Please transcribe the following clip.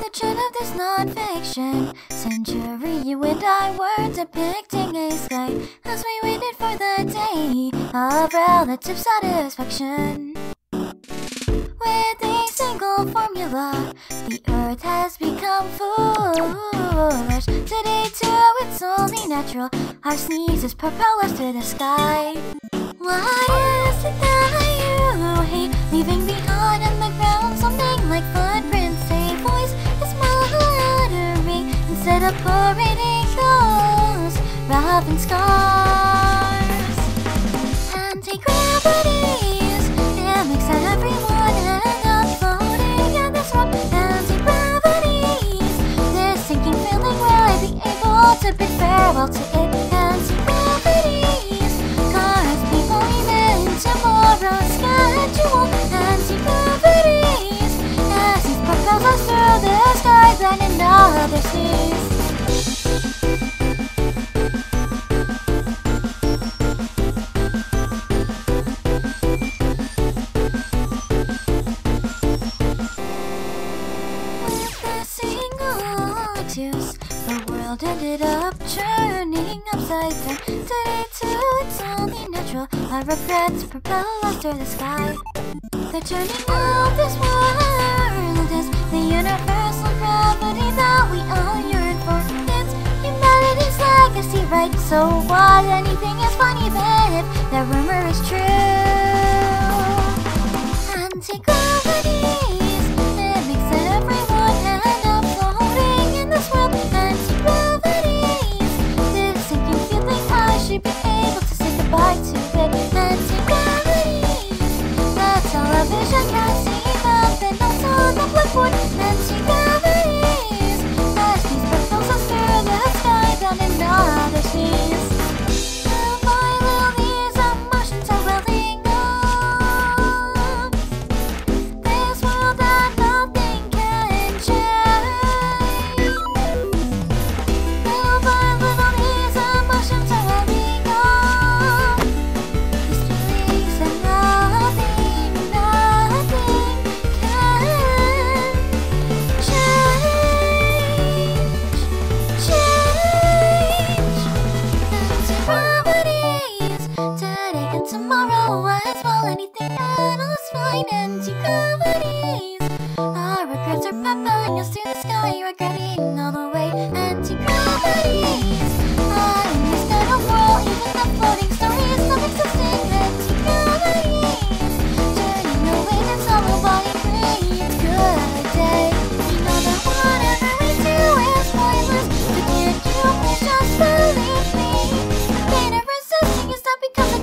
the truth of this non-fiction century, you and I were depicting a slave as we waited for the day of relative satisfaction. With a single formula, the earth has become foolish. Today too, it's only natural, our sneezes propel us to the sky. Why is it that you hate leaving behind on the ground something like footprints? A voice is muttering instead of parading those robin scars. Anti-gravities, it makes everyone end up floating in this room. Anti-gravities, this sinking feeling where I be able to bid farewell to it. Anti-gravities, cars we believe in tomorrow's schedule. Anti-gravities, as it propels us through the sky, blending all other seas. The world ended up turning upside down. Today too, it's only natural, our regrets propel us to the sky. The turning of this world is the universal gravity that we all yearn for. It's humanity's legacy, right? So what? Anything is funny then if that rumor is true. Anti-gravity, anti-gravities, as these propels us through the sky, bending all other seas. Little by little, these emotions are welling up. This world that nothing can change. Little by little, these emotions are welling up. These feelings that nothing can. Tomorrow as well, anything at all is fine. Anti-gravities, our regrets are propelling us to the sky, regretting all the way. Anti-gravities, I'm used to the world, even the floating stories of existing. Anti-gravities, turning away that's all our body creates. Good day, we know that whatever we do is pointless. But can't you please just believe me? The pain of resisting is not because of